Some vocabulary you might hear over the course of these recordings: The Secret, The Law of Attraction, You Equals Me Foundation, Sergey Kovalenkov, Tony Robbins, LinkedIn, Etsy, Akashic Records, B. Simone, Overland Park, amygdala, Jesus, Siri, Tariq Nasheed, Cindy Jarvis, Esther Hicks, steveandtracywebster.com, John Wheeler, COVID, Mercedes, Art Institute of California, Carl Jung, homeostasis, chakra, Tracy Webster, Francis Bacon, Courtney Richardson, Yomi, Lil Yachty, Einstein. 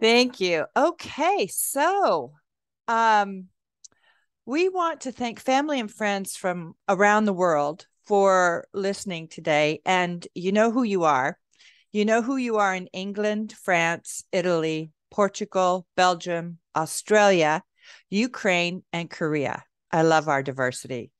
Thank you. Okay. So, we want to thank family and friends from around the world for listening today. And you know who you are. You know who you are in England, France, Italy, Portugal, Belgium, Australia, Ukraine, and Korea. I love our diversity.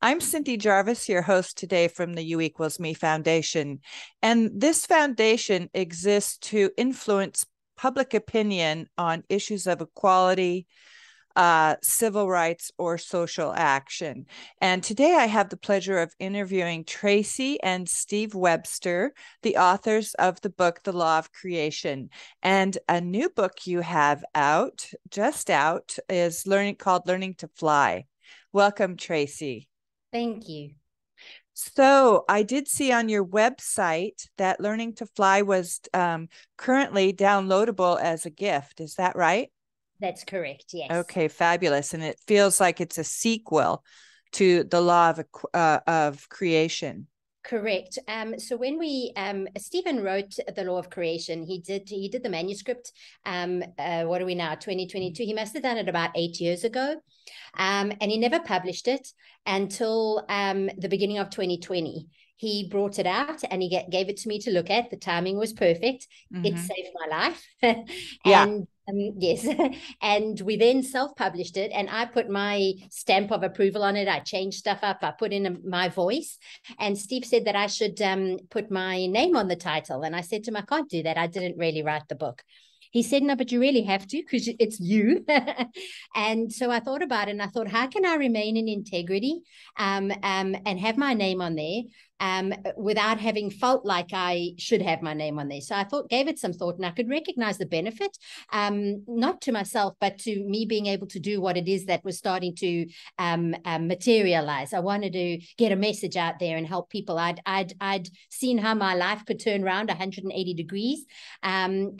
I'm Cindy Jarvis, your host today from the You Equals Me Foundation. And this foundation exists to influence public opinion on issues of equality, civil rights, or social action. And today I have the pleasure of interviewing Tracy and Steve Webster, the authors of the book, The Law of Creation. And a new book you have out, just out, is called Learning to Fly. Welcome, Tracy. Thank you. So I did see on your website that Learning to Fly was currently downloadable as a gift. Is that right? That's correct. Yes. Okay. Fabulous. And it feels like it's a sequel to the Law of Creation. Correct. So when we Stephen wrote The Law of Creation, he did the manuscript. What are we now? 2022. He must have done it about 8 years ago, and he never published it until the beginning of 2020. He brought it out and he gave it to me to look at. The timing was perfect. Mm-hmm. It saved my life. Yeah. And yes. And we then self-published it, and I put my stamp of approval on it. I changed stuff up. I put in my voice, and Steve said that I should put my name on the title. And I said to him, I can't do that. I didn't really write the book. He said, no, but you really have to, because it's you. And so I thought about it, and I thought, how can I remain in integrity and have my name on there without having felt like I should have my name on there? So I gave it some thought, and I could recognize the benefit, not to myself, but to me being able to do what it is that was starting to materialize. I wanted to get a message out there and help people. I'd seen how my life could turn around 180 degrees, and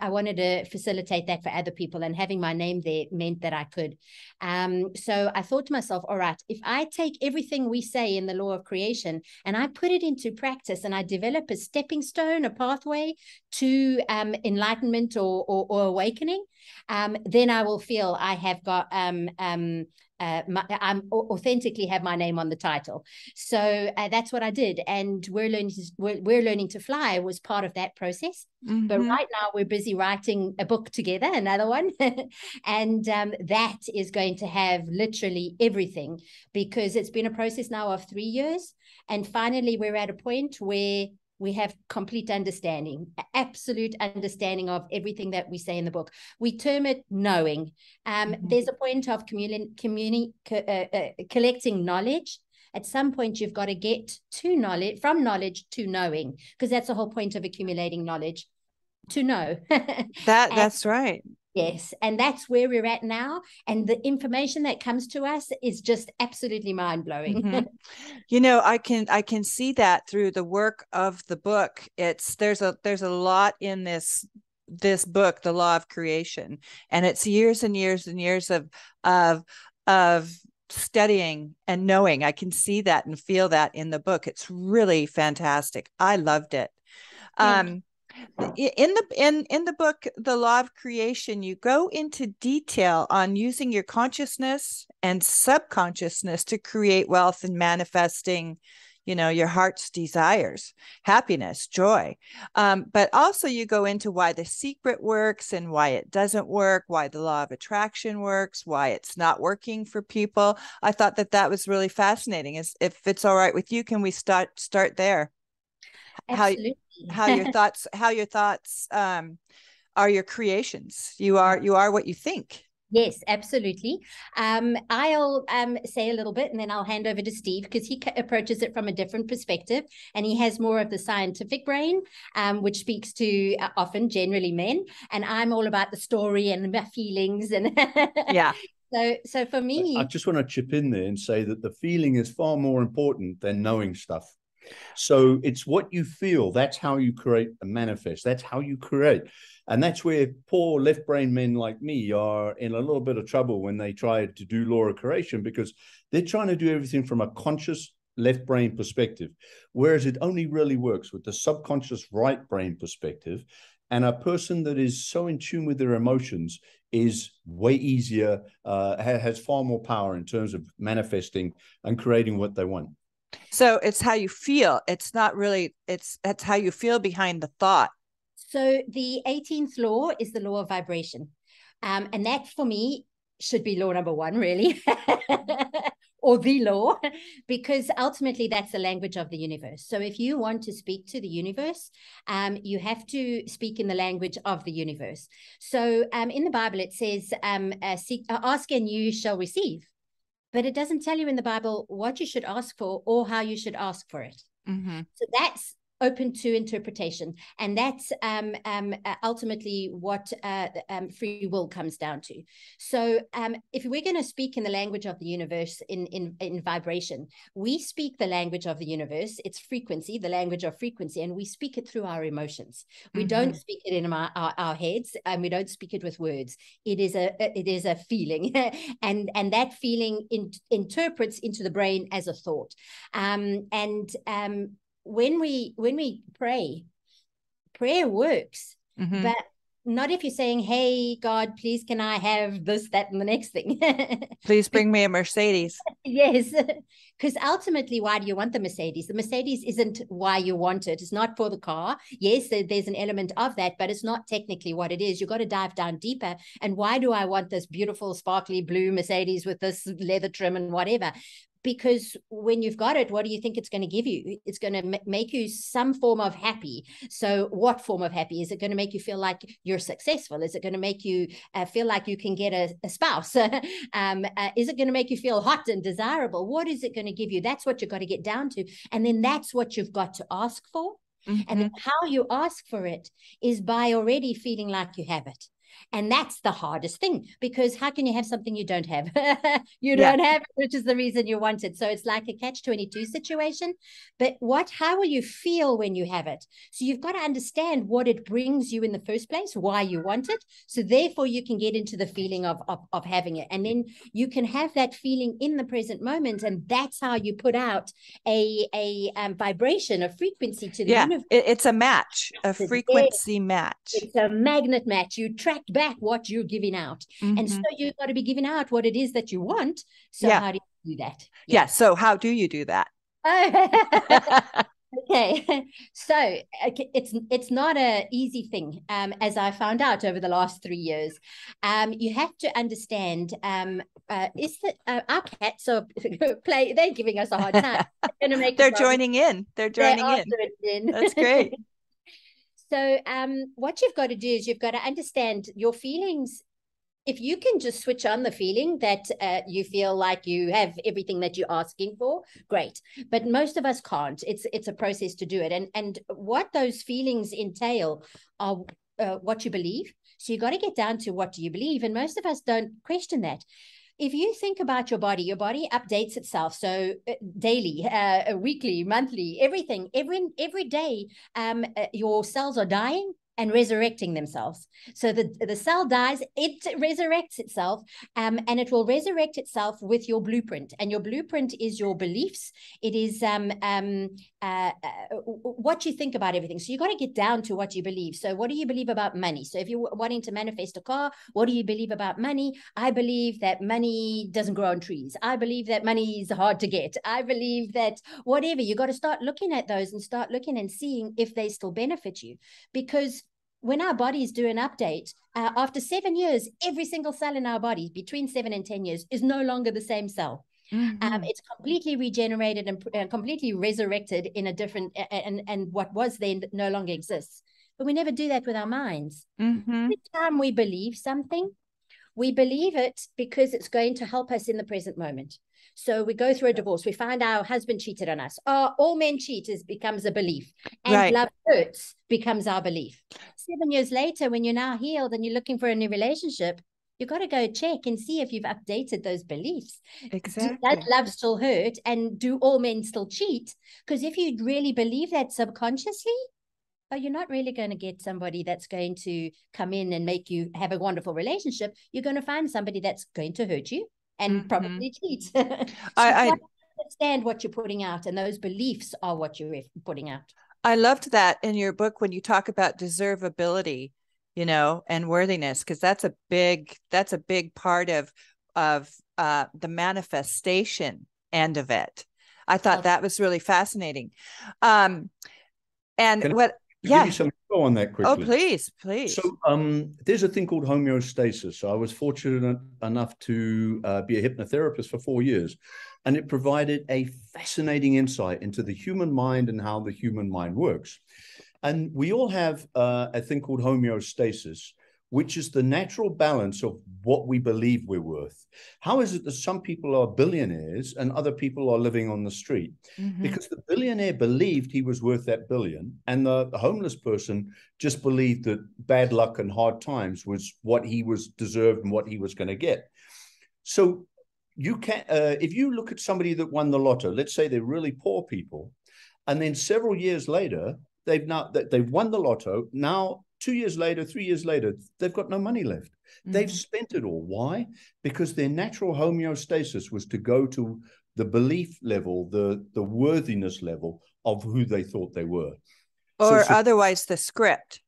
I wanted to facilitate that for other people, and having my name there meant that I could. So I thought to myself, all right, if I take everything we say in the Law of Creation and I put it into practice, and I develop a stepping stone, a pathway to enlightenment or awakening, then I will feel I have got I'm authentically have my name on the title. So that's what I did. And We're Learning to Fly was part of that process. Mm-hmm. But right now we're busy writing a book together, another one. And that is going to have literally everything, because it's been a process now of 3 years. And finally, we're at a point where we have complete understanding, absolute understanding of everything that we say in the book. We term it knowing. Mm-hmm. There's a point of collecting knowledge. At some point, you've got to get to knowledge, from knowledge to knowing, because that's the whole point of accumulating knowledge, to know. That's right. Yes. And that's where we're at now. And the information that comes to us is just absolutely mind blowing. Mm-hmm. You know, I can see that through the work of the book. There's a lot in this book, The Law of Creation, and it's years and years and years of studying and knowing. I can see that and feel that in the book. It's really fantastic. I loved it. Yeah. In the book, The Law of Creation, you go into detail on using your consciousness and subconsciousness to create wealth and manifesting, you know, your heart's desires, happiness, joy. But also you go into why the secret works and why it doesn't work, why the Law of Attraction works, why it's not working for people. I thought that was really fascinating. If it's all right with you, can we start there? Absolutely. How your thoughts are your creations. You are what you think. Yes, absolutely. I'll say a little bit, and then I'll hand over to Steve, because he approaches it from a different perspective, and he has more of the scientific brain, which speaks to often generally men, and I'm all about the story and my feelings and yeah. So for me, I just want to chip in there and say that the feeling is far more important than knowing stuff. So it's what you feel. That's how you create and manifest. That's how you create. And that's where poor left brain men like me are in a little bit of trouble when they try to do Law of Creation, because they're trying to do everything from a conscious left brain perspective, whereas it only really works with the subconscious right brain perspective. And a person that is so in tune with their emotions is way easier, has far more power in terms of manifesting and creating what they want. So it's how you feel. It's not really, it's how you feel behind the thought. So the 18th law is the law of vibration. And that for me should be law number one, really, or the law, because ultimately that's the language of the universe. So if you want to speak to the universe, you have to speak in the language of the universe. So in the Bible, it says, ask and you shall receive. But it doesn't tell you in the Bible what you should ask for or how you should ask for it. Mm-hmm. So that's open to interpretation. And that's ultimately what free will comes down to. So if we're going to speak in the language of the universe in vibration, we speak the language of the universe. It's frequency, the language of frequency, and we speak it through our emotions. We mm-hmm. don't speak it in our heads, and we don't speak it with words. It is a feeling, and that feeling interprets into the brain as a thought. When we pray, prayer works, mm-hmm. but not if you're saying, hey, God, please, can I have this, that, and the next thing? Please bring me a Mercedes. Yes, because ultimately, why do you want the Mercedes? The Mercedes isn't why you want it. It's not for the car. Yes, there's an element of that, but it's not technically what it is. You've got to dive down deeper. And why do I want this beautiful, sparkly blue Mercedes with this leather trim and whatever? Because when you've got it, what do you think it's going to give you? It's going to make you some form of happy. So what form of happy? Is it going to make you feel like you're successful? Is it going to make you feel like you can get a spouse? Is it going to make you feel hot and desirable? What is it going to give you? That's what you've got to get down to. And then that's what you've got to ask for. Mm-hmm. And then how you ask for it is by already feeling like you have it. And that's the hardest thing, because how can you have something you don't have? Don't have it, which is the reason you want it. So it's like a catch-22 situation. But how will you feel when you have it? So you've got to understand what it brings you in the first place, why you want it. So therefore you can get into the feeling of having it. And then you can have that feeling in the present moment. And that's how you put out a vibration, a frequency to the universe. It's a match, a frequency match. It's a magnet match. You track back what you're giving out, mm-hmm. and so you've got to be giving out what it is that you want. So how do you do that? So how do you do that? Okay, so it's not an easy thing, as I found out over the last 3 years. You have to understand, our cats are play. They're giving us a hard time. They're joining in. That's great. So what you've got to do is you've got to understand your feelings. If you can just switch on the feeling that you feel like you have everything that you're asking for, great. But most of us can't. It's a process to do it. And what those feelings entail are what you believe. So you've got to get down to what do you believe. And most of us don't question that. If you think about your body updates itself. So daily, weekly, monthly, everything, every day, your cells are dying and resurrecting themselves. So the cell dies, it resurrects itself, and it will resurrect itself with your blueprint. And your blueprint is your beliefs. It is what you think about everything. So you got to get down to what you believe. So what do you believe about money? So if you're wanting to manifest a car, what do you believe about money? I believe that money doesn't grow on trees. I believe that money is hard to get. I believe that whatever. You got to start looking at those and start looking and seeing if they still benefit you. Because when our bodies do an update, after 7 years, every single cell in our body, between 7 and 10 years, is no longer the same cell. Mm-hmm. It's completely regenerated and completely resurrected in a different, and what was then no longer exists. But we never do that with our minds. Mm-hmm. Every time we believe something, we believe it because it's going to help us in the present moment. So we go through a divorce. We find our husband cheated on us. All men cheat becomes a belief. And love hurts becomes our belief. 7 years later, when you're now healed and you're looking for a new relationship, you've got to go check and see if you've updated those beliefs. Exactly. Does love still hurt? And do all men still cheat? Because if you really believe that subconsciously, you're not really going to get somebody that's going to come in and make you have a wonderful relationship. You're going to find somebody that's going to hurt you. And mm-hmm. probably cheat. So I understand what you're putting out, and those beliefs are what you're putting out. I loved that in your book when you talk about deservability, you know, and worthiness, because that's a big part of the manifestation end of it. I thought that was really fascinating. Can I give you some info on that quickly? Oh, please. So there's a thing called homeostasis. I was fortunate enough to be a hypnotherapist for 4 years, and it provided a fascinating insight into the human mind and how the human mind works. And we all have a thing called homeostasis, which is the natural balance of what we believe we're worth. How is it that some people are billionaires and other people are living on the street? Mm-hmm. Because the billionaire believed he was worth that billion, and the homeless person just believed that bad luck and hard times was what he was deserved and what he was going to get. So you can, if you look at somebody that won the lotto, let's say they're really poor people, and then several years later, they've won the lotto, now 2 years later, 3 years later, they've got no money left. Mm-hmm. They've spent it all. Why? Because their natural homeostasis was to go to the belief level, the worthiness level of who they thought they were. Or otherwise the script.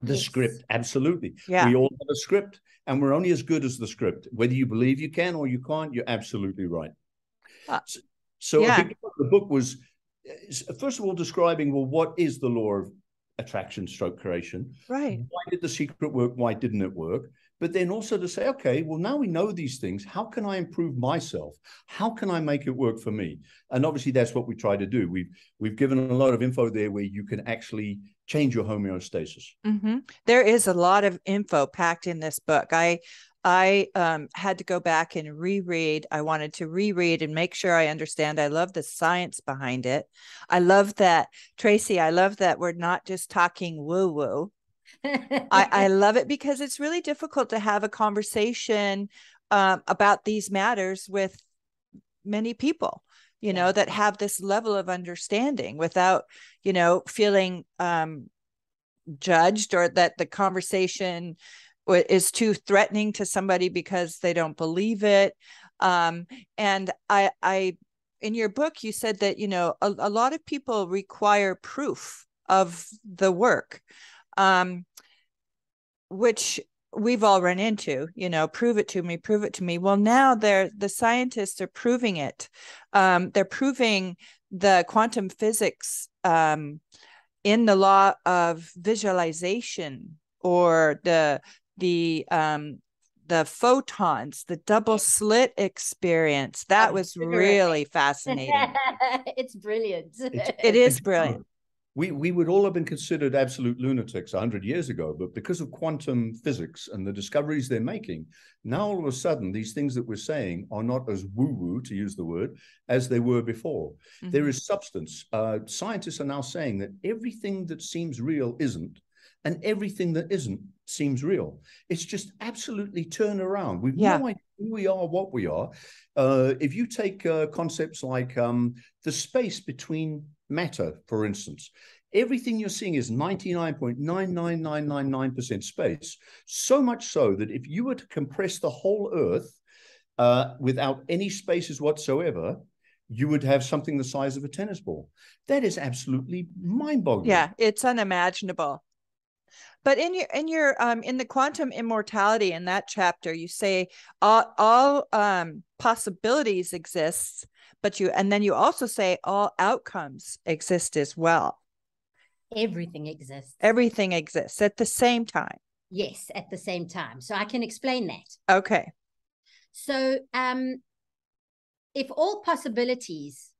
The script, absolutely. Yeah. We all have a script, and we're only as good as the script. Whether you believe you can or you can't, you're absolutely right. I think the book was, first of all, describing, well, what is the law of attraction / creation? Right. Why did The Secret work? Why didn't it work? But then also to say, okay, well, now we know these things. How can I improve myself? How can I make it work for me? And obviously that's what we try to do. We've given a lot of info there where you can actually change your homeostasis. Mm-hmm. There is a lot of info packed in this book. I had to go back and reread. I wanted to reread and make sure I understand. I love the science behind it. I love that, Tracy, I love that we're not just talking woo-woo. I love it because it's really difficult to have a conversation about these matters with many people, you know, that have this level of understanding without, you know, feeling judged or that the conversation is too threatening to somebody because they don't believe it. And in your book, you said that, you know, a lot of people require proof of the work, which we've all run into, you know, prove it to me, prove it to me. Well, now the scientists are proving it. They're proving the quantum physics in the law of visualization, or the photons, the double slit experience. That was really fascinating. It's brilliant. It is brilliant. We would all have been considered absolute lunatics 100 years ago, but because of quantum physics and the discoveries they're making, now all of a sudden these things that we're saying are not as woo-woo, to use the word, as they were before. Mm-hmm. There is substance. Scientists are now saying that everything that seems real isn't, and everything that isn't seems real. It's just absolutely turn around. We've no idea who we are, what we are. If you take concepts like the space between matter, for instance, everything you're seeing is 99.99999% space. So much so that if you were to compress the whole Earth without any spaces whatsoever, you would have something the size of a tennis ball. That is absolutely mind-boggling. Yeah, it's unimaginable. But in the quantum immortality, in that chapter, you say all possibilities exist, and then you also say all outcomes exist as well. Everything exists. Everything exists at the same time. Yes, at the same time. So I can explain that. Okay. So if all possibilities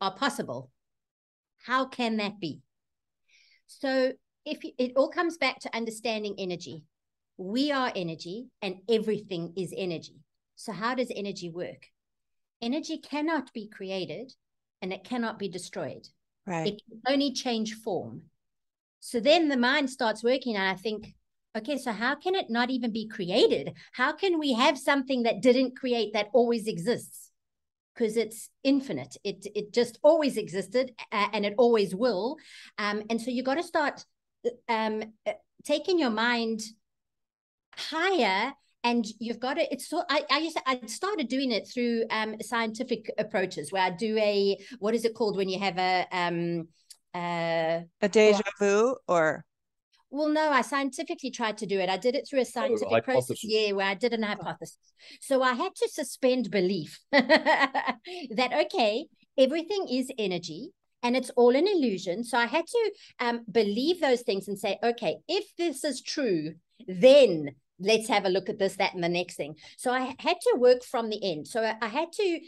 are possible, how can that be? So if it all comes back to understanding energy, we are energy and everything is energy. So how does energy work? Energy cannot be created and it cannot be destroyed. Right. It can only change form. So then the mind starts working and I think, okay, so how can it not even be created? How can we have something that didn't create that always exists? Because it's infinite. It just always existed and it always will. And so you got to start taking your mind higher, and you've got to, I started doing it through scientific approaches where I do what is it called when you have a deja vu or? Well, no, I scientifically tried to do it. I did it through a scientific process, yeah, where I did an hypothesis. So I had to suspend belief that, okay, everything is energy and it's all an illusion. So I had to believe those things and say, okay, if this is true, then let's have a look at this, that, and the next thing. So I had to work from the end. So I had to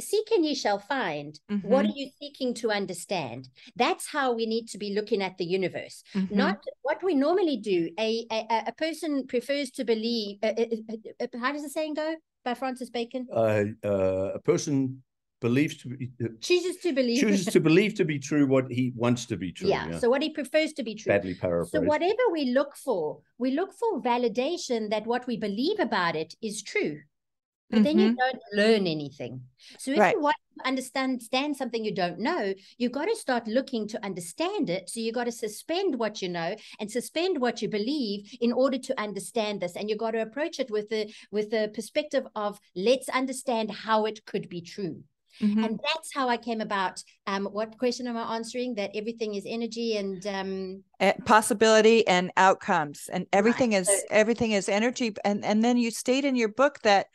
seek and ye shall find. Mm-hmm. What are you seeking to understand? That's how we need to be looking at the universe. Mm-hmm. Not what we normally do. A person prefers to believe, how does the saying go by Francis Bacon? A person chooses to believe to be true what he wants to be true. Yeah. So what he prefers to be true. Badly paraphrased. So whatever we look for validation that what we believe about it is true. But mm-hmm. then you don't learn anything. So if you want to understand something you don't know, you've got to start looking to understand it. So you've got to suspend what you know and suspend what you believe in order to understand this. And you've got to approach it with the perspective of let's understand how it could be true. Mm-hmm. And that's how I came about. What question am I answering? That everything is energy and possibility and outcomes, and everything everything is energy. And then you state in your book that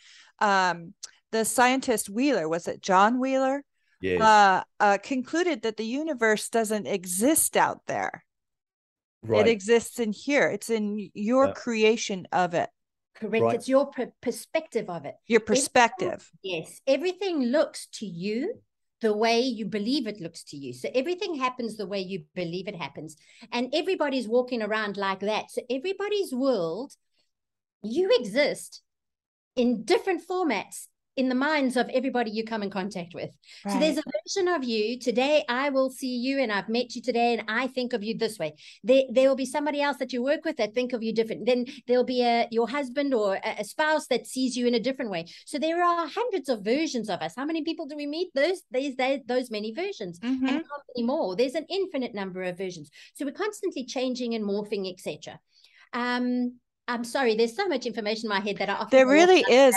the scientist Wheeler, was it John Wheeler? Yes. Concluded that the universe doesn't exist out there. Right. It exists in here. It's in your creation of it. Correct. Right. It's your perspective of it. Your perspective. Yes. Everything looks to you the way you believe it looks to you. So everything happens the way you believe it happens. And everybody's walking around like that. So everybody's world, you exist in different formats in the minds of everybody you come in contact with. Right. So there's a version of you today. I will see you and I've met you today and I think of you this way. There will be somebody else that you work with that think of you different. Then there'll be your husband or a spouse that sees you in a different way. So there are hundreds of versions of us. How many people do we meet? Those many versions. Mm-hmm. And how many more? There's an infinite number of versions. So we're constantly changing and morphing, etc. I'm sorry, there's so much information in my head that I there really is.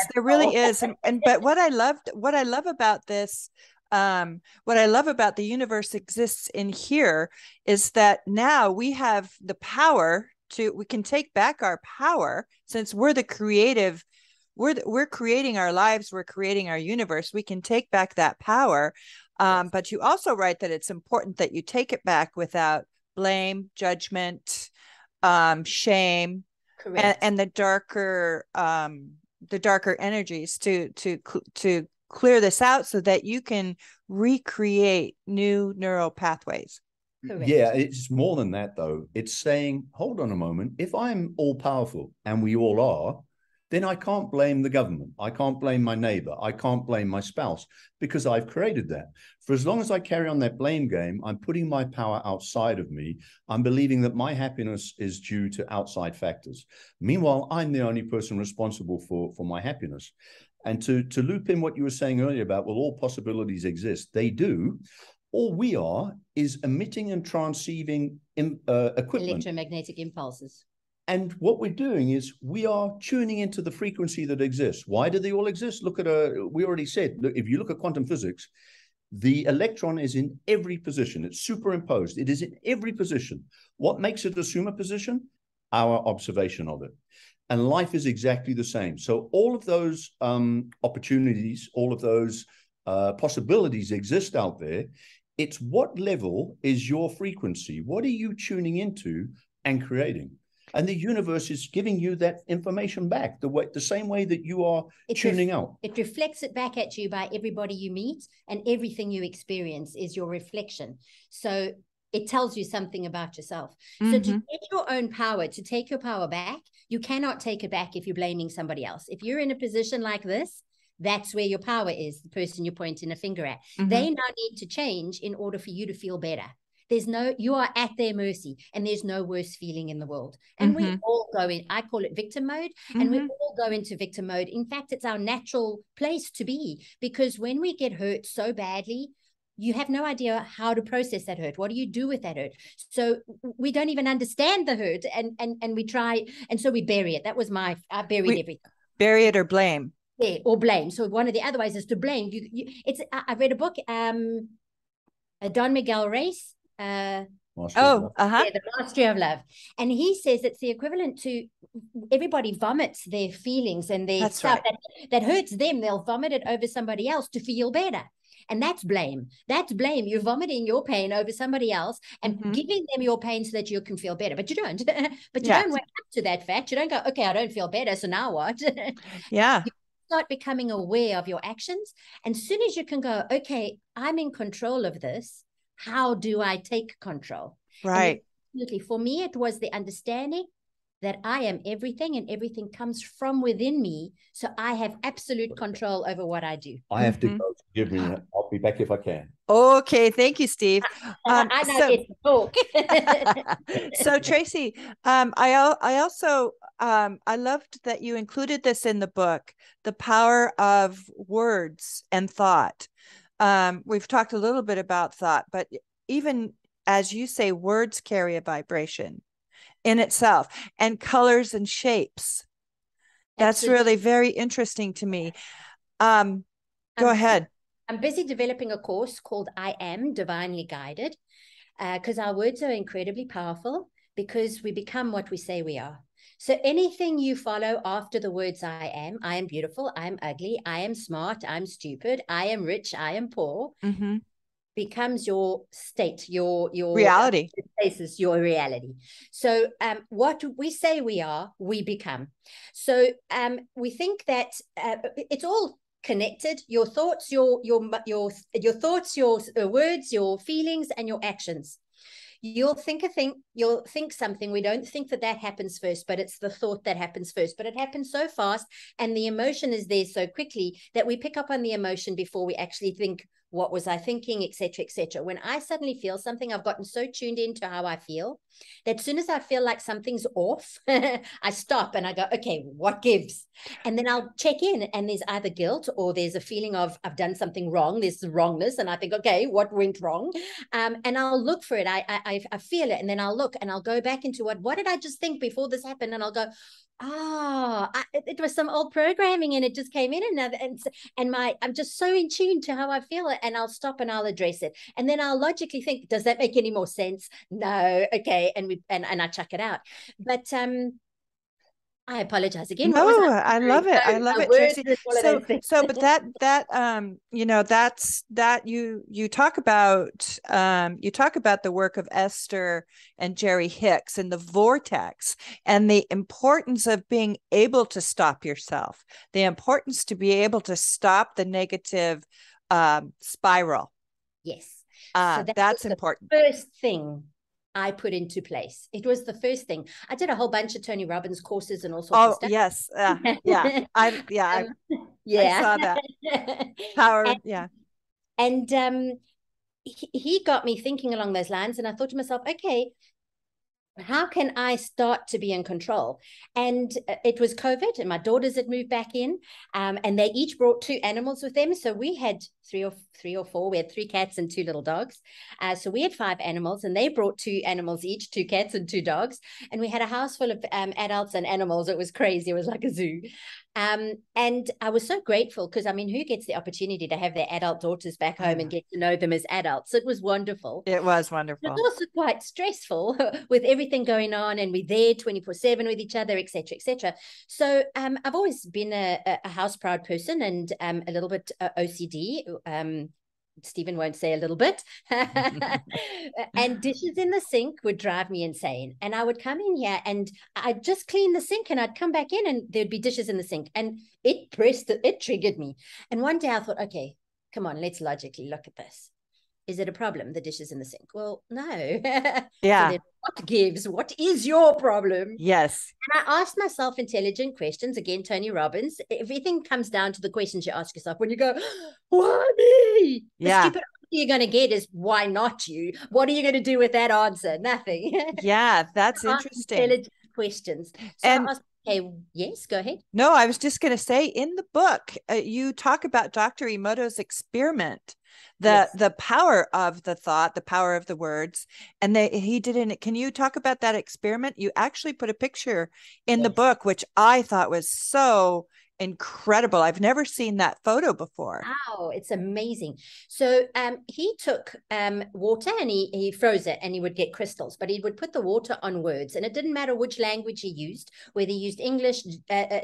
And but what I love about this, what I love about the universe exists in here is that now we have the power to, we can take back our power since we're the creative, we're creating our lives, we're creating our universe. We can take back that power. But you also write that it's important that you take it back without blame, judgment, shame. And the darker energies to clear this out so that you can recreate new neural pathways. Correct. Yeah, it's more than that, though. It's saying, hold on a moment. If I'm all powerful, and we all are, then I can't blame the government. I can't blame my neighbor. I can't blame my spouse because I've created that. For as long as I carry on that blame game, I'm putting my power outside of me. I'm believing that my happiness is due to outside factors. Meanwhile, I'm the only person responsible for my happiness. And to loop in what you were saying earlier about, well, all possibilities exist. They do. All we are is emitting and transceiving equipment. Electromagnetic impulses. And what we're doing is we are tuning into the frequency that exists. Why do they all exist? Look at we already said, if you look at quantum physics, the electron is in every position. It's superimposed. It is in every position. What makes it a superposition? Our observation of it. And life is exactly the same. So all of those opportunities, all of those possibilities exist out there. It's what level is your frequency? What are you tuning into and creating? And the universe is giving you that information back the same way that you are tuning out. It reflects it back at you by everybody you meet, and everything you experience is your reflection. So it tells you something about yourself. Mm-hmm. So to get your own power, to take your power back, you cannot take it back if you're blaming somebody else. If you're in a position like this, that's where your power is, the person you're pointing a finger at. Mm-hmm. They now need to change in order for you to feel better. You are at their mercy, and there's no worse feeling in the world. And mm-hmm. we all go in, I call it victim mode, mm-hmm. and we all go into victim mode. In fact, it's our natural place to be, because when we get hurt so badly, you have no idea how to process that hurt. What do you do with that hurt? So we don't even understand the hurt, and we try, and so we bury it. That was I buried everything. Bury it or blame. Yeah, or blame. So one of the other ways is to blame. I read a book, Don Miguel Ruiz. The mastery of love. And he says it's the equivalent to everybody vomits their feelings and their stuff that hurts them. They'll vomit it over somebody else to feel better. And that's blame. That's blame. You're vomiting your pain over somebody else and giving them your pain so that you can feel better. But you don't. Don't wake up to that fact. You don't go, okay, I don't feel better, so now what? Yeah. You start becoming aware of your actions. And as soon as you can go, okay, I'm in control of this. How do I take control? Right. Absolutely. For me, it was the understanding that I am everything and everything comes from within me. So I have absolute control over what I do. I have to go. Give me a minute. I'll be back if I can. Okay. Thank you, Steve. I now get to talk. So Tracy, I loved that you included this in the book, the power of words and thought. We've talked a little bit about thought, but even as you say, words carry a vibration in itself, and colors and shapes. That's really very interesting to me. Go ahead. I'm busy developing a course called I Am Divinely Guided, because our words are incredibly powerful, because we become what we say we are. So anything you follow after the words I am beautiful, I am ugly, I am smart, I'm stupid, I am rich, I am poor, becomes your state, your reality, places, your reality. So what we say we are, we become. So we think that it's all connected. Your thoughts, your thoughts, your words, your feelings, and your actions. You'll think something. We don't think that happens first, but it's the thought that happens first, but it happens so fast. And the emotion is there so quickly that we pick up on the emotion before we actually think, what was I thinking, et cetera, et cetera. When I suddenly feel something, I've gotten so tuned into how I feel that as soon as I feel like something's off, I stop and I go, okay, what gives? And then I'll check in, and there's either guilt or there's a feeling of I've done something wrong, there's wrongness, and I think, okay, what went wrong? And I'll look for it. I feel it, and then I'll look and I'll go back into what did I just think before this happened? And I'll go, it was some old programming and it just came in another. And I'm just so in tune to how I feel it, and I'll stop and I'll address it. And then I'll logically think, does that make any more sense? No. Okay. And I chuck it out. But, I apologize again. No, I love it. I love it, Tracy. So, but you talk about the work of Esther and Jerry Hicks and the vortex and the importance of being able to stop yourself, the importance to be able to stop the negative spiral. Yes. So that's important. First thing I put into place. It was the first thing. I did a whole bunch of Tony Robbins courses and all sorts of stuff. Oh, yes. I saw that. Power. He got me thinking along those lines, and I thought to myself, okay, how can I start to be in control? And it was COVID, and my daughters had moved back in, and they each brought 2 animals with them. So we had three or four. We had 3 cats and 2 little dogs. So we had 5 animals, and they brought 2 animals each, 2 cats and 2 dogs. And we had a house full of adults and animals. It was crazy. It was like a zoo. And I was so grateful because, I mean, who gets the opportunity to have their adult daughters back home and get to know them as adults? It was wonderful. It was wonderful. It was also quite stressful with everything going on, and we're there 24/7 with each other, et cetera, et cetera. So I've always been a house proud person and a little bit OCD. Stephen won't say a little bit. And dishes in the sink would drive me insane. And I would come in here and I'd just clean the sink, and I'd come back in and there'd be dishes in the sink. And it triggered me. And one day I thought, okay, come on, let's logically look at this. Is it a problem, the dishes in the sink? Well, no. Yeah. So what gives? What is your problem? Yes. And I asked myself intelligent questions. Again, Tony Robbins, everything comes down to the questions you ask yourself when you go, why me? Yeah. The stupid answer you're going to get is, why not you? What are you going to do with that answer? Nothing. Yeah, that's interesting. Intelligent questions. So I asked, okay, yes, go ahead. No, I was just going to say, in the book, you talk about Dr. Emoto's experiment. The power of the thought, the power of the words, and he didn't. Can you talk about that experiment? You actually put a picture in the book, which I thought was so incredible. I've never seen that photo before. Wow, it's amazing. So he took water and he froze it and he would get crystals, but he would put the water on words. And it didn't matter which language he used, whether he used English,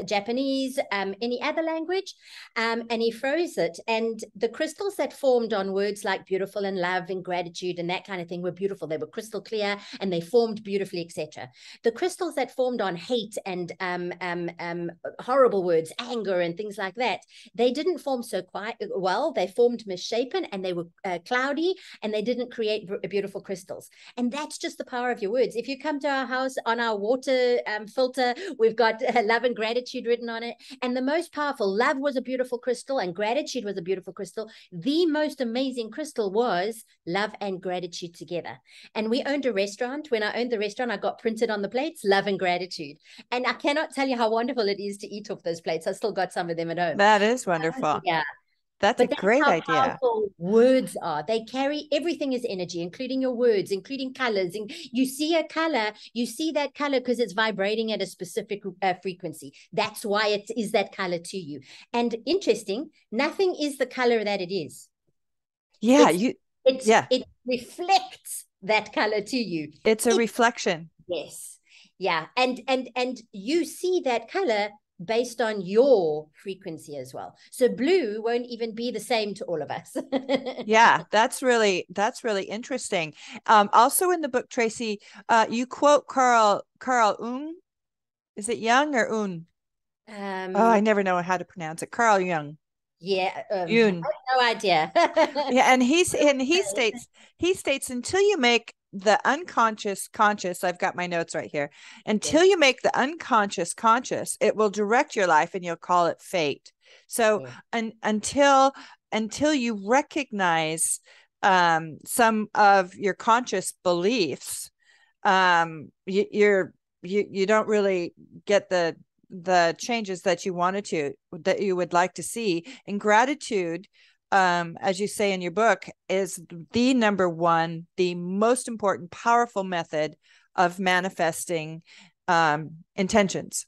Japanese, any other language. And he froze it. And the crystals that formed on words like beautiful and love and gratitude and that kind of thing were beautiful. They were crystal clear and they formed beautifully, etc. The crystals that formed on hate and horrible words, anger and things like that, they didn't form so quite well. They formed misshapen and they were cloudy and they didn't create beautiful crystals. And that's just the power of your words. If you come to our house, on our water filter, we've got love and gratitude written on it. And the most powerful, love was a beautiful crystal and gratitude was a beautiful crystal. The most amazing crystal was love and gratitude together. And we owned a restaurant. When I owned the restaurant, I got printed on the plates, love and gratitude. And I cannot tell you how wonderful it is to eat off those plates. I still got some of them at home. That is wonderful. Yeah. That's a great idea. Powerful words are. They carry, everything is energy, including your words, including colors. And you see a color, you see that color because it's vibrating at a specific frequency. That's why it is that color to you. And interesting, nothing is the color that it is. Yeah. It reflects that color to you. It's a reflection. Yes. Yeah. And you see that color based on your frequency as well. So blue won't even be the same to all of us. Yeah, that's really interesting. Also in the book, Tracy, you quote Carl Jung. Is it Jung or Un? I never know how to pronounce it. Carl Jung. Yeah. I have no idea. Yeah. And he states until you make the unconscious conscious, I've got my notes right here, until you make the unconscious conscious, it will direct your life and you'll call it fate. So until you recognize some of your conscious beliefs, you don't really get the changes that you would like to see. And gratitude, as you say in your book, is the number one, the most important, powerful method of manifesting intentions.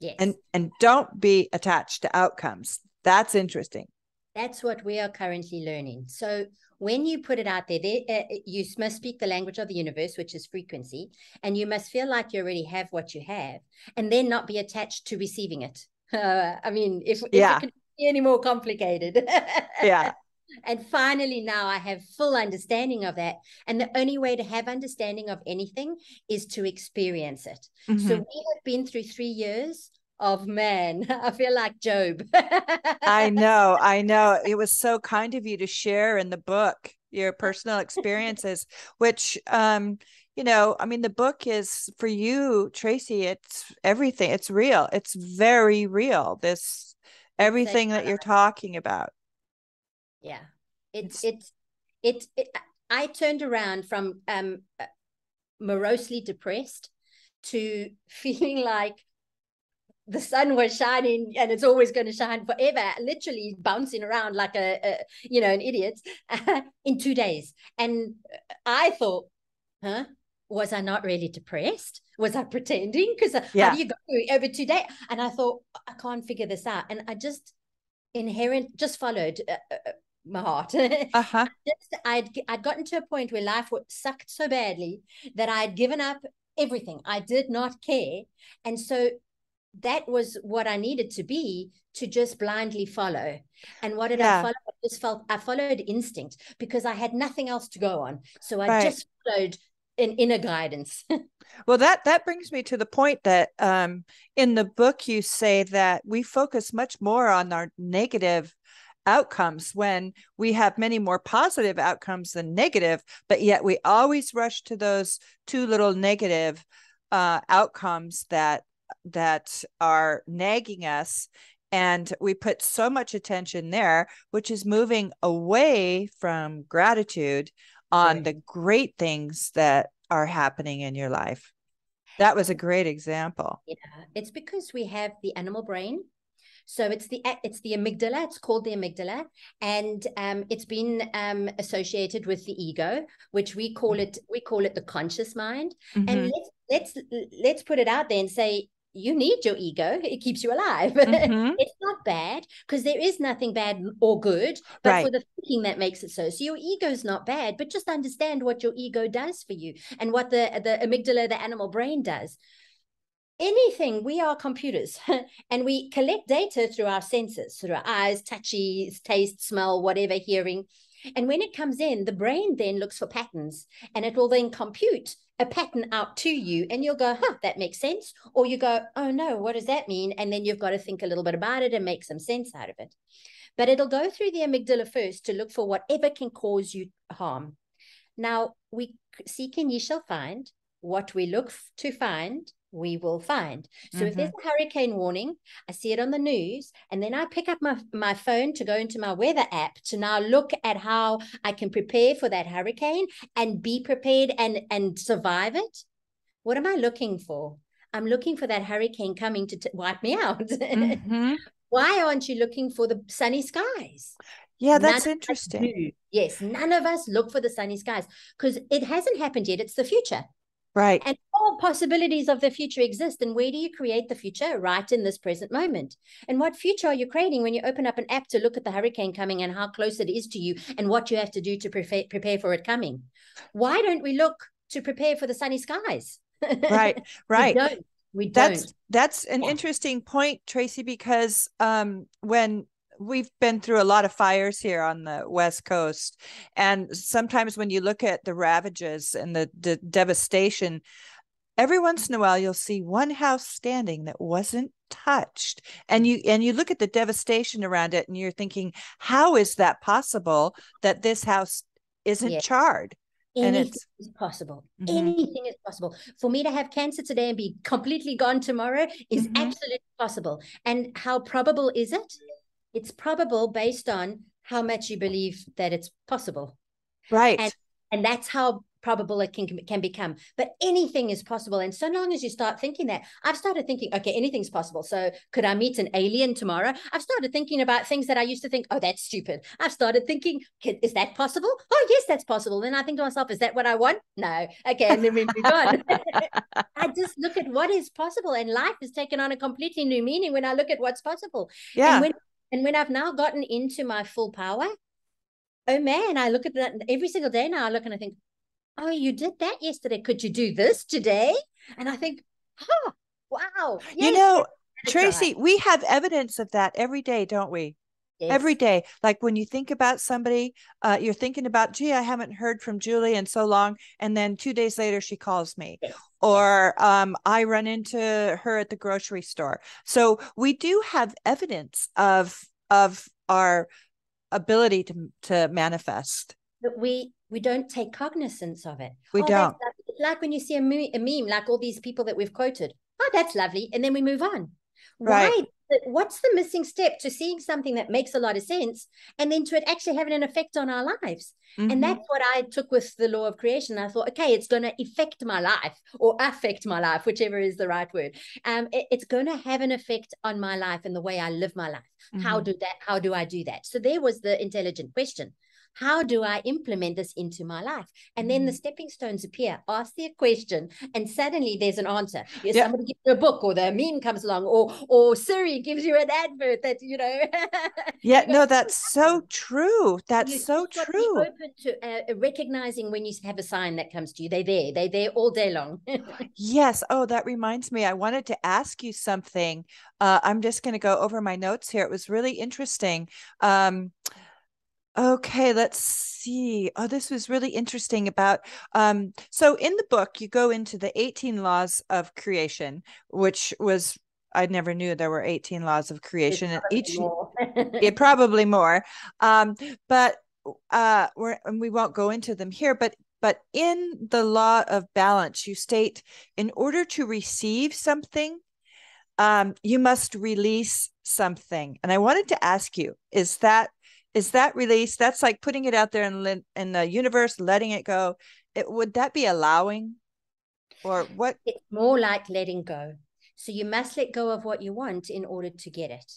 Yes. And don't be attached to outcomes. That's interesting. That's what we are currently learning. So when you put it out there, you must speak the language of the universe, which is frequency, and you must feel like you already have what you have and then not be attached to receiving it. If it can be any more complicated. Yeah. And finally, now I have full understanding of that. And the only way to have understanding of anything is to experience it. Mm-hmm. So we have been through 3 years of, man, I feel like Job. I know. It was so kind of you to share in the book your personal experiences, which, the book is for you, Tracy. It's everything. It's real. It's very real. This, everything that you're talking about. Yeah. I turned around from morosely depressed to feeling like the sun was shining and it's always going to shine forever, literally bouncing around like an idiot in 2 days. And I thought, was I not really depressed? Was I pretending? Because how do you go over 2 days? And I thought, I can't figure this out. And I just just followed my heart. Uh-huh. I'd gotten to a point where life sucked so badly that I had given up everything. I did not care. And so that was what I needed to be, to just blindly follow. And what did I follow? I followed instinct because I had nothing else to go on. So I just followed an inner guidance. Well, that brings me to the point that in the book, you say that we focus much more on our negative outcomes when we have many more positive outcomes than negative, but yet we always rush to those two little negative outcomes that are nagging us, and we put so much attention there, which is moving away from gratitude on the great things that are happening in your life. That was a great example. Yeah, it's because we have the animal brain. So it's the amygdala. It's called the amygdala, and it's been associated with the ego, which we call it the conscious mind. Mm-hmm. And let's put it out there and say you need your ego. It keeps you alive. Mm-hmm. It's not bad, because there is nothing bad or good, but for the thinking that makes it so. So your ego's not bad, but just understand what your ego does for you and what the amygdala, the animal brain does. Anything, we are computers and we collect data through our senses, through our eyes, touchy, taste, smell, whatever, hearing. And when it comes in, the brain then looks for patterns, and it will then compute a pattern out to you, and you'll go, huh, that makes sense. Or you go, oh no, what does that mean? And then you've got to think a little bit about it and make some sense out of it. But it'll go through the amygdala first to look for whatever can cause you harm. Now, we seek and ye shall find. What we look to find, we will find. So if there's a hurricane warning, I see it on the news, and then I pick up my phone to go into my weather app to now look at how I can prepare for that hurricane and be prepared and survive it. What am I looking for? I'm looking for that hurricane coming to wipe me out. Why aren't you looking for the sunny skies? Yeah, that's interesting. Yes, none of us look for the sunny skies because it hasn't happened yet. It's the future. Right. And all possibilities of the future exist. And where do you create the future? Right in this present moment. And what future are you creating when you open up an app to look at the hurricane coming and how close it is to you and what you have to do to prepare for it coming? Why don't we look to prepare for the sunny skies? Right. We don't. That's an interesting point, Tracy, because when we've been through a lot of fires here on the West Coast. And sometimes when you look at the ravages and the devastation, every once in a while, you'll see one house standing that wasn't touched. And you look at the devastation around it and you're thinking, how is that possible that this house isn't charred? Anything is possible. Anything is possible. For me to have cancer today and be completely gone tomorrow is absolutely possible. And how probable is it? It's probable based on how much you believe that it's possible. Right. And that's how probable it can become. But anything is possible. And so long as you start thinking that, I've started thinking, okay, anything's possible. So could I meet an alien tomorrow? I've started thinking about things that I used to think, oh, that's stupid. I've started thinking, is that possible? Oh, yes, that's possible. Then I think to myself, is that what I want? No. Okay. And then we move on. I just look at what is possible. And life has taken on a completely new meaning when I look at what's possible. Yeah. And when I've now gotten into my full power, oh man, I look at that every single day now. I look and I think, oh, you did that yesterday. Could you do this today? And I think, oh, wow. Yes. You know, Tracy, we have evidence of that every day, don't we? Yes. Every day. Like when you think about somebody, you're thinking about, gee, I haven't heard from Julie in so long. And then 2 days later, she calls me. Yes. Or I run into her at the grocery store. So we do have evidence of our ability to manifest. But we don't take cognizance of it. We don't. It's like when you see a meme, like all these people that we've quoted. Oh, that's lovely. And then we move on. Right. Why? What's the missing step to seeing something that makes a lot of sense and then to it actually having an effect on our lives? And that's what I took with the law of creation. I thought, okay, it's going to affect my life or affect my life, whichever is the right word. It's going to have an effect on my life and the way I live my life. How do I do that? So there was the intelligent question. How do I implement this into my life? And then the stepping stones appear. Ask the question, and suddenly there's an answer. Somebody gives you a book, or the meme comes along, or Siri gives you an advert that you know. Yeah, no, that's so true. That's so true. Be open to recognizing when you have a sign that comes to you. They're there all day long. Yes. Oh, that reminds me. I wanted to ask you something. I'm just going to go over my notes here. It was really interesting. Okay, let's see. Oh, this was really interesting about, so in the book, you go into the 18 laws of creation, which was, I never knew there were 18 laws of creation. And each, probably more. But we won't go into them here, but in the law of balance, you state, in order to receive something, you must release something. And I wanted to ask you, is that release? That's like putting it out there in the universe, letting it go. Would that be allowing, or what? It's more like letting go. So you must let go of what you want in order to get it.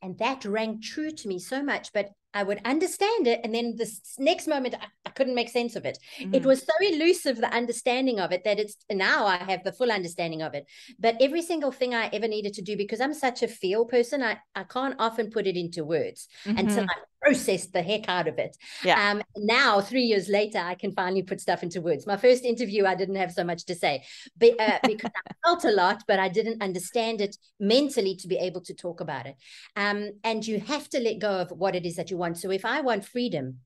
And that rang true to me so much. But I would understand it, and then this next moment, I couldn't make sense of it. Mm. It was so elusive, the understanding of it, that it's now I have the full understanding of it. But every single thing I ever needed to do, because I'm such a feel person, I can't often put it into words until I process the heck out of it. Yeah. Now, 3 years later, I can finally put stuff into words. My first interview, I didn't have so much to say, but, because I felt a lot, but I didn't understand it mentally to be able to talk about it. And you have to let go of what it is that you want. So if I want freedom,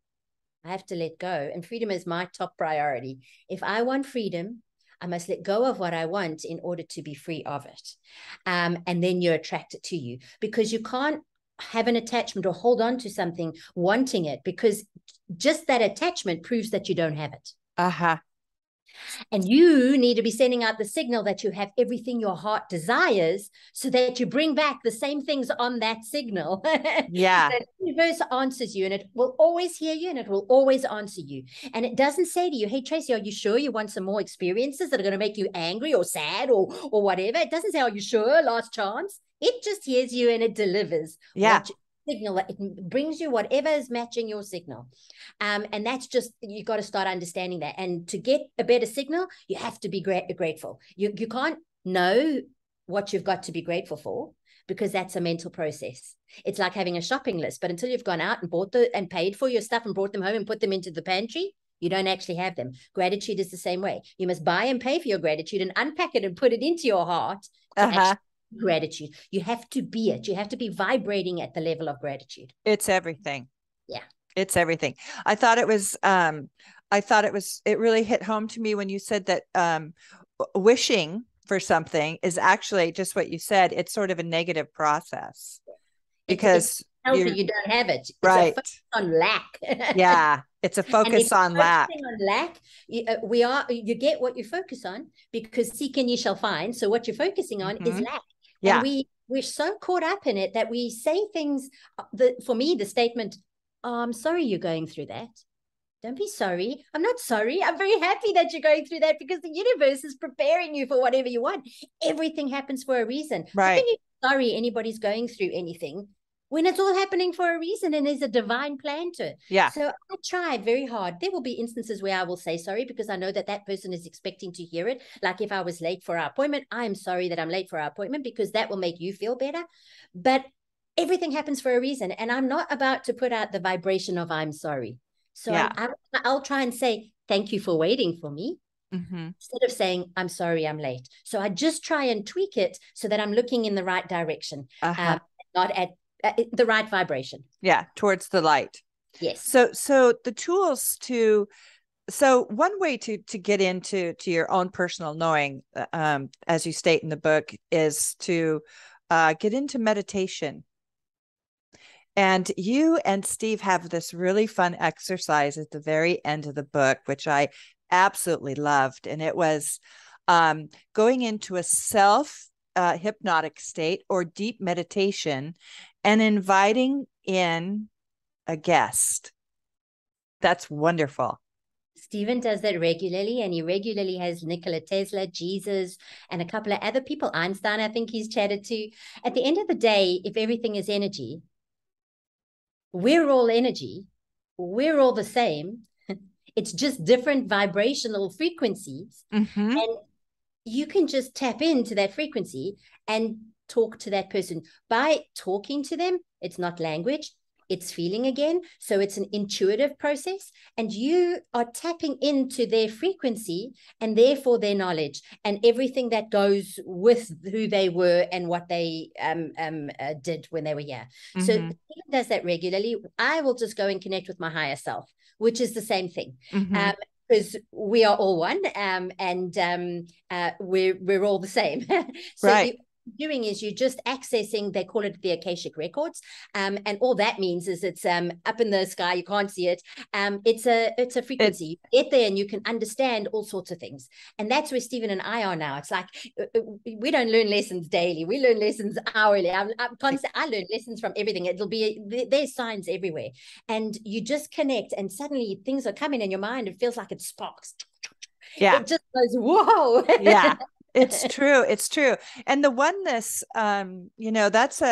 I have to let go. And freedom is my top priority. If I want freedom, I must let go of what I want in order to be free of it. And then you attract it to you, because you can't have an attachment or hold on to something wanting it, because just that attachment proves that you don't have it. Uh-huh. And you need to be sending out the signal that you have everything your heart desires, so that you bring back the same things on that signal. Yeah. The universe answers you, and it will always hear you, and it will always answer you. And it doesn't say to you, hey, Tracy, are you sure you want some more experiences that are going to make you angry or sad or whatever? It doesn't say, are you sure? Last chance. It just hears you, and it delivers. Yeah. Signal, it brings you whatever is matching your signal. And that's just, you got to start understanding that. And to get a better signal, you have to be grateful. You can't know what you've got to be grateful for, because that's a mental process. It's like having a shopping list, but until you've gone out and bought and paid for your stuff and brought them home and put them into the pantry, you don't actually have them. Gratitude is the same way. You must buy and pay for your gratitude and unpack it and put it into your heart to actually gratitude. You have to be it. You have to be vibrating at the level of gratitude. It's everything. Yeah. It's everything. I thought it was, it really hit home to me when you said that wishing for something is actually just what you said. It's sort of a negative process, because you don't have it. It's right. A focus on lack. Yeah. It's a focus on lack. You get what you focus on, because seek and you shall find. So what you're focusing on is lack. Yeah. And we're so caught up in it that we say things. For me, the statement, oh, I'm sorry you're going through that. Don't be sorry. I'm not sorry. I'm very happy that you're going through that, because the universe is preparing you for whatever you want. Everything happens for a reason. Right. How can you be sorry anybody's going through anything when it's all happening for a reason and there's a divine plan to it? Yeah. So I try very hard. There will be instances where I will say sorry, because I know that that person is expecting to hear it. Like if I was late for our appointment, I'm sorry that I'm late for our appointment, because that will make you feel better. But everything happens for a reason. And I'm not about to put out the vibration of I'm sorry. So yeah. I'll try and say, thank you for waiting for me. Instead of saying, I'm sorry, I'm late. So I just try and tweak it so that I'm looking in the right direction. Not at the right vibration. Yeah. Towards the light. Yes. So the tools one way to get into your own personal knowing, as you state in the book, is to get into meditation. And you and Steve have this really fun exercise at the very end of the book, which I absolutely loved. And it was going into a self hypnotic state or deep meditation, and inviting in a guest. That's wonderful. Stephen does that regularly, and he regularly has Nikola Tesla, Jesus, and a couple of other people. Einstein, I think he's chatted to. At the end of the day, if everything is energy, we're all energy. We're all the same. It's just different vibrational frequencies. And you can just tap into that frequency and talk to that person. By talking to them, it's not language, it's feeling again. So it's an intuitive process, and you are tapping into their frequency and therefore their knowledge and everything that goes with who they were and what they did when they were here. So he does that regularly. I will just go and connect with my higher self, which is the same thing. Because we are all one, and we're all the same. So right. Doing is you're just accessing, they call it the Akashic Records, and all that means is it's up in the sky, you can't see it, it's a frequency. You get there and you can understand all sorts of things, and that's where Stephen and I are now. It's like we don't learn lessons daily, we learn lessons hourly. I learn lessons from everything. It'll be there's signs everywhere, and you just connect, and suddenly things are coming in your mind. It feels like it sparks. Yeah, it just goes whoa. Yeah. It's true. It's true. And the oneness, you know, that's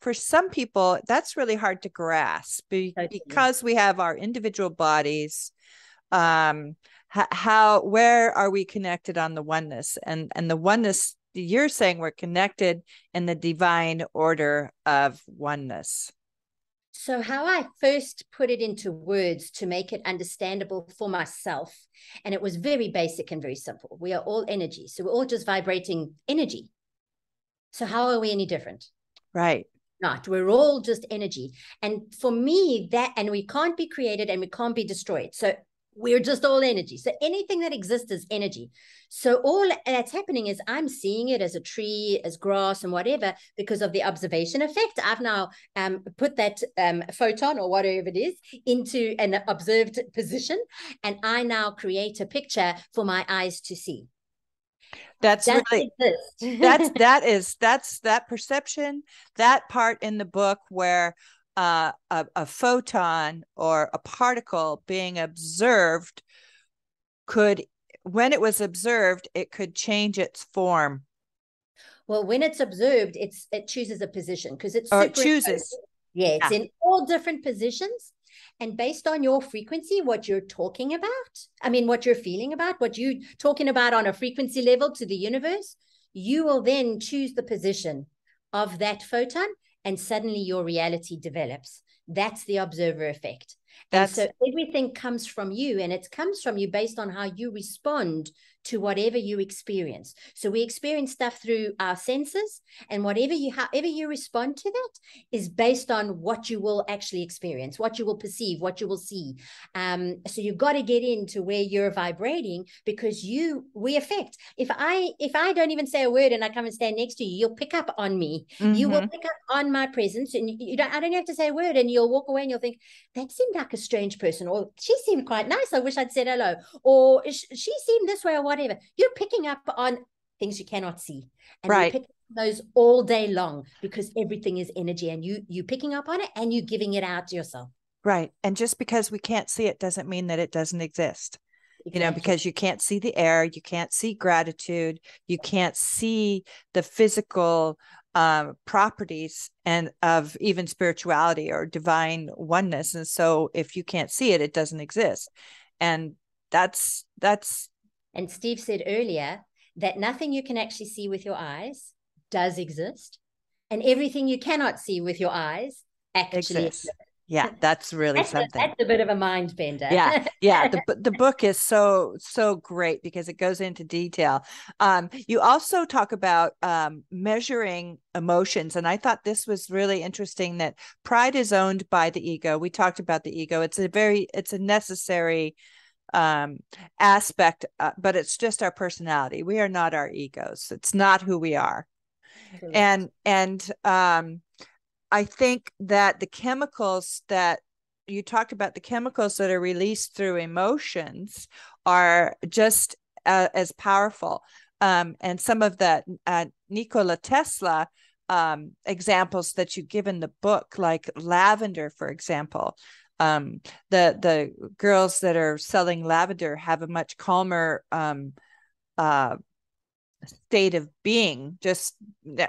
for some people, that's really hard to grasp because we have our individual bodies. Where are we connected on the oneness? And the oneness, you're saying we're connected in the divine order of oneness. So how I first put it into words to make it understandable for myself, and it was very basic and very simple. We are all energy. So we're all just vibrating energy. So how are we any different? Right. Not. We're all just energy. And for me, and we can't be created and we can't be destroyed. So we're just all energy. So anything that exists is energy. So all that's happening is I'm seeing it as a tree, as grass and whatever, because of the observation effect. I've now put that photon or whatever it is into an observed position. And I now create a picture for my eyes to see. That's that perception, that part in the book where a photon or a particle being observed could, when it was observed, it could change its form. Well, when it's observed, it chooses a position because it chooses. Yeah, it's in all different positions. And based on your frequency, what you're talking about, I mean, what you're feeling about, what you're talking about on a frequency level to the universe, you will then choose the position of that photon. And suddenly your reality develops. That's the observer effect. And so everything comes from you, and it comes from you based on how you respond to whatever you experience. So we experience stuff through our senses, and however you respond to that is based on what you will actually experience, what you will perceive, what you will see. So you've got to get into where you're vibrating, because we affect. If I don't even say a word and I come and stand next to you, you'll pick up on me. Mm-hmm. You will pick up on my presence, and I don't have to say a word, and you'll walk away and you'll think, that seemed like a strange person, or she seemed quite nice, I wish I'd said hello, or she seemed this way or whatever. You're picking up on things you cannot see, and right, you pick up those all day long, because everything is energy, and you're picking up on it and you're giving it out to yourself. Right. And just because we can't see it doesn't mean that it doesn't exist. Exactly. You know, because you can't see the air, you can't see gratitude, you can't see the physical properties and of even spirituality or divine oneness. And so if you can't see it, it doesn't exist. And that's. And Steve said earlier that nothing you can actually see with your eyes does exist, and everything you cannot see with your eyes actually exists. Yeah, that's really something. That's a bit of a mind bender. Yeah, yeah. The book is so great because it goes into detail. You also talk about measuring emotions, and I thought this was really interesting. That pride is owned by the ego. We talked about the ego. It's a necessary aspect, but it's just our personality. We are not our egos. It's not who we are. Absolutely. And I think that the chemicals that you talked about, the chemicals that are released through emotions are just as powerful. And some of the Nikola Tesla examples that you give in the book, like lavender, for example, the girls that are selling lavender have a much calmer state of being. Just,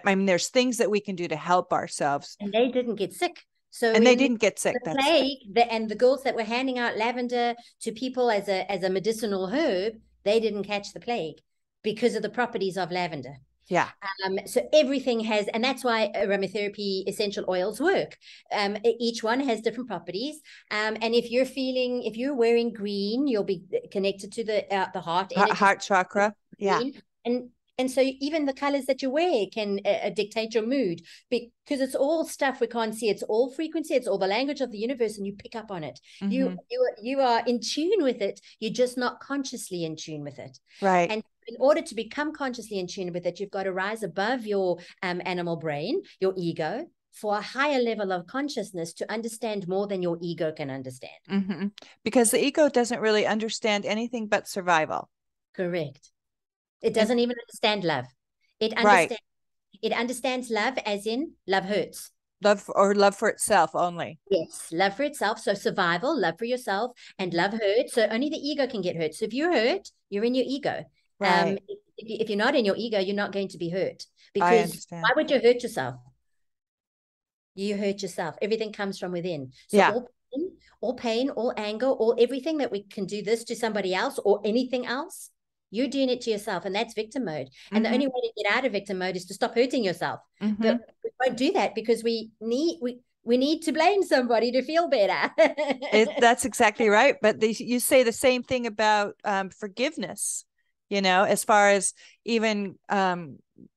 I mean, there's things that we can do to help ourselves. And they didn't get sick. And they didn't get sick. The plague, and the girls that were handing out lavender to people as a medicinal herb, they didn't catch the plague because of the properties of lavender. Yeah. So everything has, and that's why aromatherapy essential oils work. Each one has different properties. And if you're wearing green, you'll be connected to the heart. Heart chakra. Yeah. And so even the colors that you wear can dictate your mood, because it's all stuff we can't see. It's all frequency. It's all the language of the universe, and you pick up on it. Mm-hmm. You are in tune with it. You're just not consciously in tune with it. Right. And in order to become consciously in tune with it, you've got to rise above your animal brain, your ego, for a higher level of consciousness to understand more than your ego can understand. Mm-hmm. Because the ego doesn't really understand anything but survival. Correct. It doesn't even understand love. It understands love as in love hurts. Love for itself only. Yes, love for itself. So survival, love for yourself, and love hurts. So only the ego can get hurt. So if you're hurt, you're in your ego. Right. If you're not in your ego, you're not going to be hurt. Because why would you hurt yourself? You hurt yourself. Everything comes from within. So yeah. All pain, all anger, all everything that we can do this to somebody else or anything else, you're doing it to yourself, and that's victim mode. And the only way to get out of victim mode is to stop hurting yourself. But we won't do that because we need to blame somebody to feel better. That's exactly right. But you say the same thing about forgiveness, you know, as far as even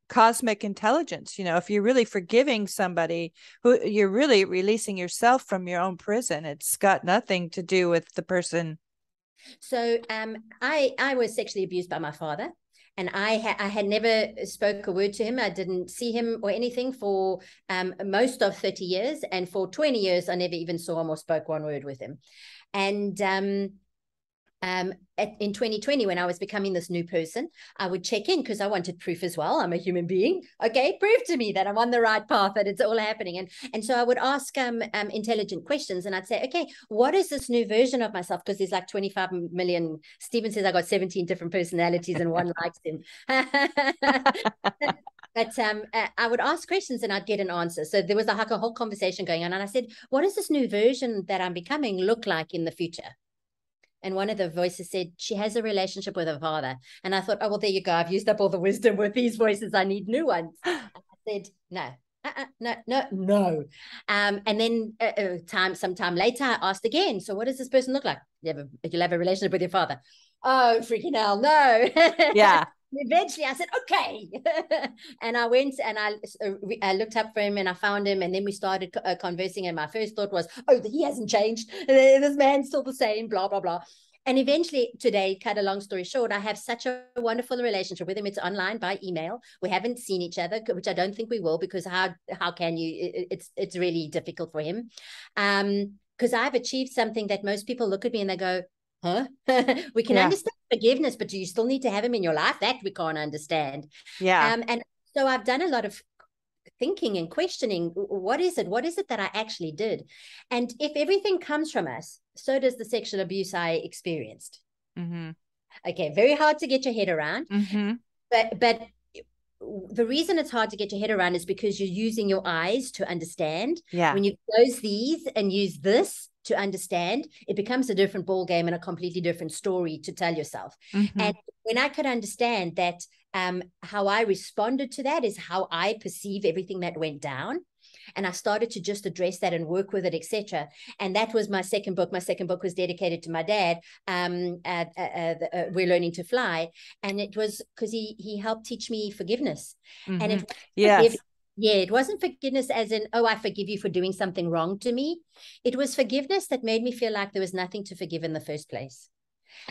cosmic intelligence. You know, if you're really forgiving somebody, who you're really releasing yourself from your own prison. It's got nothing to do with the person. So I was sexually abused by my father, and I had never spoke a word to him. I didn't see him or anything for most of 30 years. And for 20 years, I never even saw him or spoke one word with him. And in 2020, when I was becoming this new person, I would check in because I wanted proof as well. I'm a human being. Okay, prove to me that I'm on the right path, that it's all happening. And so I would ask intelligent questions, and I'd say, okay, what is this new version of myself? Because there's like 25 million. Stephen says I got 17 different personalities and one likes him. But I would ask questions and I'd get an answer. So there was like a whole conversation going on. And I said, what does this new version that I'm becoming look like in the future? And one of the voices said, she has a relationship with her father. And I thought, oh, well, there you go. I've used up all the wisdom with these voices. I need new ones. I said, no. And then sometime later, I asked again, so what does this person look like? You'll have a relationship with your father. Oh, freaking hell, no. Yeah. Eventually I said, okay. And I went and I looked up for him and I found him. And then we started conversing. And my first thought was, oh, he hasn't changed. This man's still the same, blah, blah, blah. And eventually today, cut a long story short, I have such a wonderful relationship with him. It's online by email. We haven't seen each other, which I don't think we will, because how can you? It's really difficult for him. Because I've achieved something that most people look at me and they go, huh? We can understand forgiveness, but do you still need to have him in your life? That we can't understand. Yeah. And so I've done a lot of thinking and questioning. What is it? What is it that I actually did? And if everything comes from us, so does the sexual abuse I experienced. Okay, very hard to get your head around. But the reason it's hard to get your head around is because you're using your eyes to understand. Yeah. When you close these and use this to understand, it becomes a different ball game and a completely different story to tell yourself. And when I could understand that, how I responded to that is how I perceive everything that went down. And I started to just address that and work with it, etc. And that was my second book. My second book was dedicated to my dad. We're Learning to Fly, and it was because he helped teach me forgiveness. And it it wasn't forgiveness as in, oh, I forgive you for doing something wrong to me. It was forgiveness that made me feel like there was nothing to forgive in the first place,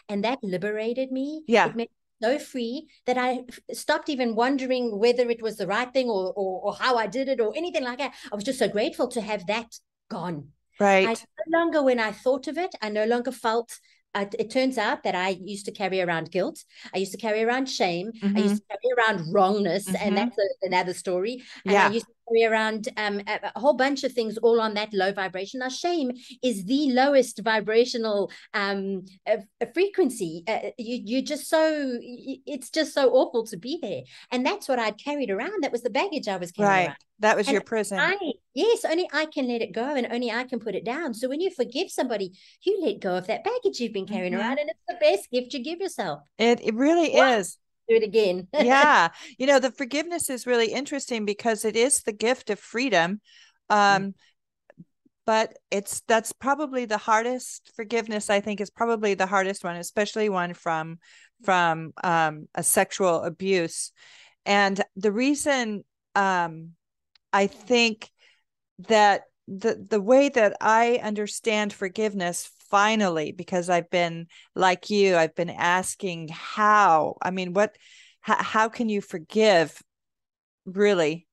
and that liberated me. Yeah. It made so free that I stopped even wondering whether it was the right thing or how I did it or anything like that. I was just so grateful to have that gone. Right. I no longer, when I thought of it, I no longer felt. It turns out that I used to carry around guilt. I used to carry around shame. I used to carry around wrongness, and that's another story. And I used to carry around a whole bunch of things all on that low vibration. Now, shame is the lowest vibrational frequency. You're just so, it's just so awful to be there. And that's what I'd carried around. That was the baggage I was carrying around. That was your prison. Only I can let it go, and only I can put it down. So when you forgive somebody, you let go of that baggage you've been carrying around, and it's the best gift you give yourself. It really is. Do it again. You know, the forgiveness is really interesting because it is the gift of freedom. But that's probably the hardest. Forgiveness, I think, is probably the hardest one, especially one from a sexual abuse. And the reason I think that the way that I understand forgiveness finally, because I've been like you, I've been asking how, I mean, how can you forgive really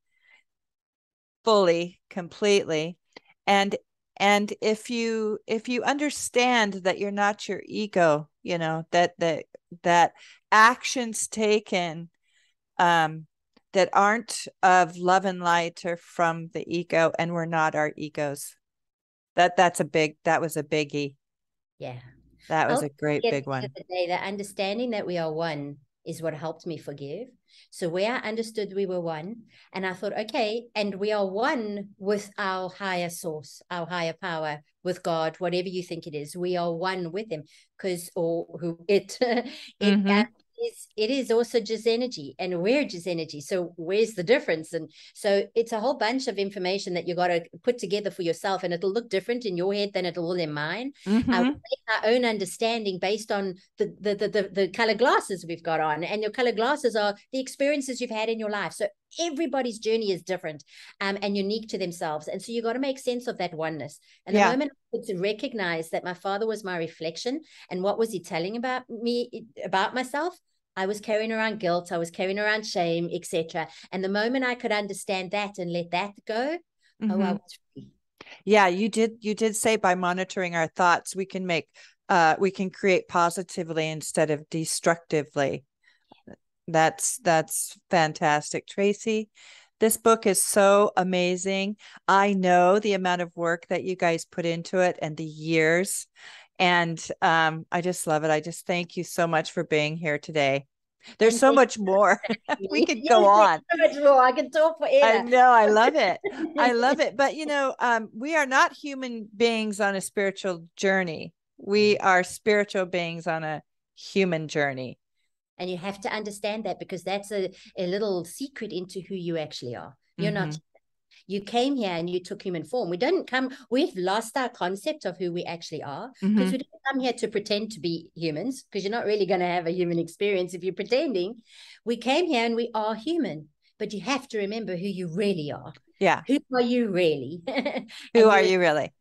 fully, completely? And if you understand that you're not your ego, you know, that actions taken, that aren't of love and light or from the ego, and we're not our egos. That was a biggie. Yeah. That was a great big one. The understanding that we are one is what helped me forgive. So where I understood we were one, and I thought, okay, and we are one with our higher source, our higher power, with God, whatever you think it is, we are one with him, it is also just energy, and we're just energy. So where's the difference? And so it's a whole bunch of information that you got to put together for yourself, and it'll look different in your head than it will in mine. I will make our own understanding based on the color glasses we've got on, and your color glasses are the experiences you've had in your life. So everybody's journey is different and unique to themselves. And so you got to make sense of that oneness. And the moment I could recognize that my father was my reflection, and what was he telling about me, about myself? I was carrying around guilt, I was carrying around shame, etc. And the moment I could understand that and let that go, I was free. Yeah, you did say by monitoring our thoughts, we can make we can create positively instead of destructively. That's fantastic, Tracy. This book is so amazing. I know the amount of work that you guys put into it and the years, and I just love it. I just thank you so much for being here today. There's so much more. We could go on. So much more. I can talk for I know. I love it. I love it. But, you know, we are not human beings on a spiritual journey. We are spiritual beings on a human journey. And you have to understand that, because that's a little secret into who you actually are. You're not, you came here and you took human form. We don't come, we've lost our concept of who we actually are, because we don't come here to pretend to be humans, because you're not really going to have a human experience if you're pretending. We came here and we are human, but you have to remember who you really are. Yeah. Who are you really? Who are you really?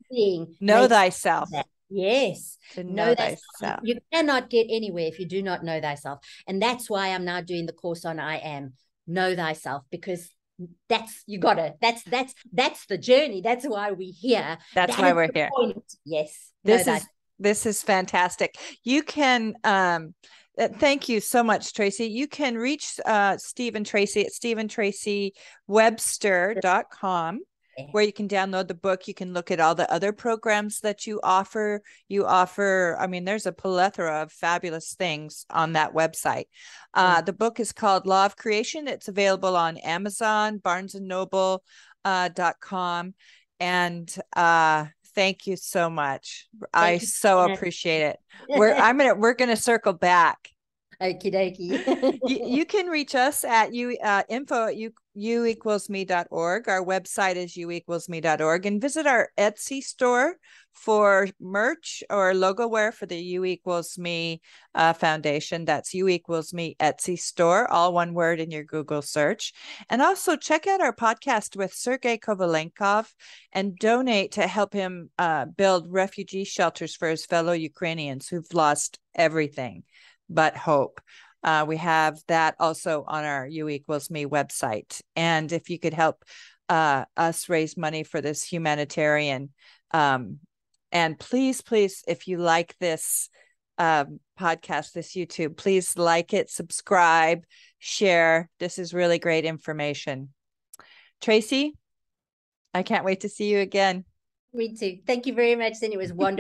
Know thyself. Yes, to know thyself. You cannot get anywhere if you do not know thyself. And that's why I'm now doing the course on I Am, Know Thyself, because that's, you got it. That's the journey. That's why we're here. That's why we're here. Yes. This is fantastic. You can, thank you so much, Tracy. You can reach Steve and Tracy at steveandtracywebster.com. Where you can download the book. You can look at all the other programs that you offer. I mean, there's a plethora of fabulous things on that website. The book is called Law of Creation. It's available on Amazon, barnesandnoble.com. And thank you so much. I so appreciate it. We're going to circle back. Okie dokie. You can reach us at info@youequalsme.org. Our website is youequalsme.org, and visit our Etsy store for merch or logo wear for the You Equals Me Foundation. That's You Equals Me Etsy store, all one word in your Google search. And also check out our podcast with Sergey Kovalenkov and donate to help him build refugee shelters for his fellow Ukrainians who've lost everything but hope. We have that also on our You Equals Me website. And if you could help us raise money for this humanitarian, and please, please, if you like this podcast, this YouTube, please like it, subscribe, share. This is really great information. Tracy, I can't wait to see you again. Me too. Thank you very much. And it was wonderful.